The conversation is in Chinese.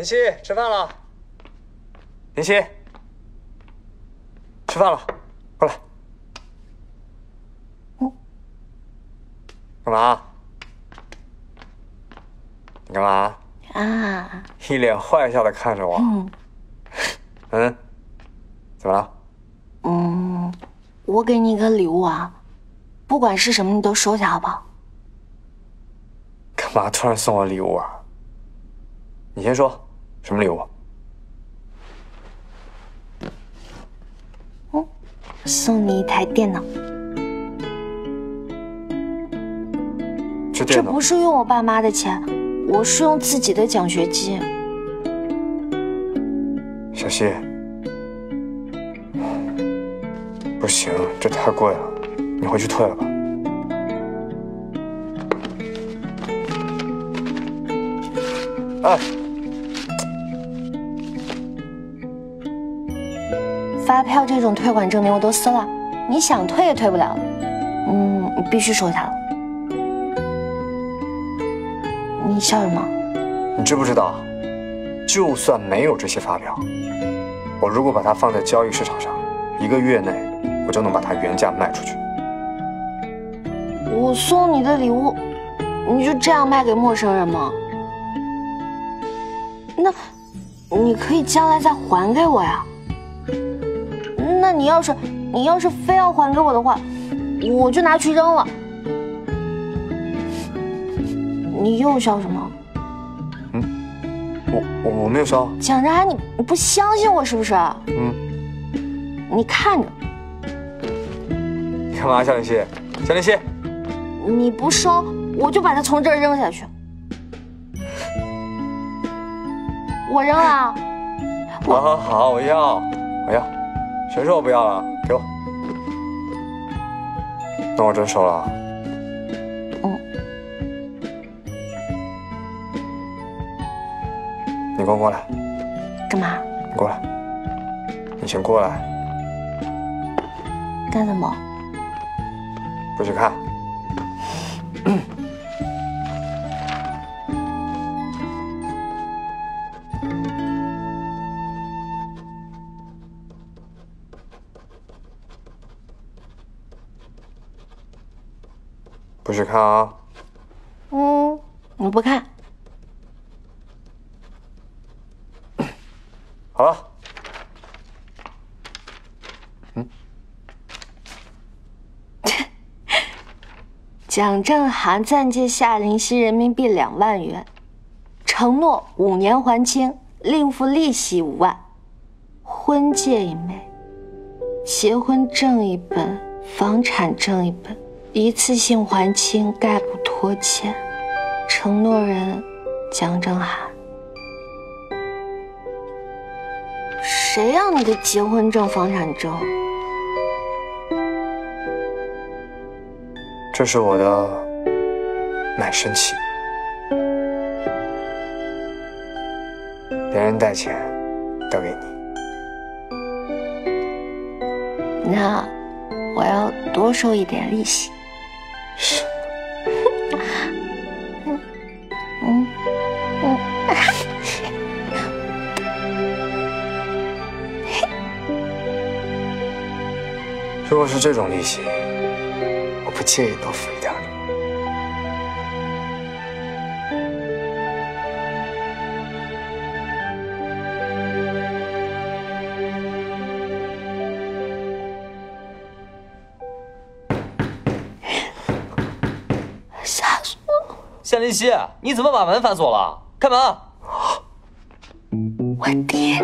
林夕，吃饭了。林夕，吃饭了，过来。嗯。干嘛？你干嘛？啊！一脸坏笑的看着我。嗯。嗯？怎么了？嗯，我给你一个礼物啊，不管是什么，你都收下好不好？干嘛突然送我礼物啊？你先说，什么礼物？嗯，送你一台电脑。这不是用我爸妈的钱，我是用自己的奖学金。小希，不行，这太贵了，你回去退了吧。 哎，发票这种退款证明我都撕了，你想退也退不了了。嗯，你必须收下了。你笑什么？你知不知道，就算没有这些发票，我如果把它放在交易市场上，一个月内我就能把它原价卖出去。我送你的礼物，你就这样卖给陌生人吗？ 那，你可以将来再还给我呀。那你要是非要还给我的话，我就拿去扔了。你又笑什么？嗯，我没有笑。蒋正涵，你不相信我是不是？嗯。你看着。干嘛，夏林希？夏林希，你不收，我就把它从这儿扔下去。 我扔了，好，我要，谁说我不要了？给我。那我真收了。嗯。你跟我过来。干嘛？你过来。你先过来。干什么？过去看。不许看啊！嗯，我不看。好了。嗯。蒋正涵暂借夏林希人民币2万元，承诺5年还清，另付利息5万。婚戒1枚，结婚证1本，房产证1本。 一次性还清，概不拖欠。承诺人蒋正涵。谁要你的结婚证、房产证？这是我的卖身契。别人带钱都给你。那我要多收一点利息。 是。如果是这种利息，我不介意多付一点。夏林希，你怎么把门反锁了？开门！我爹。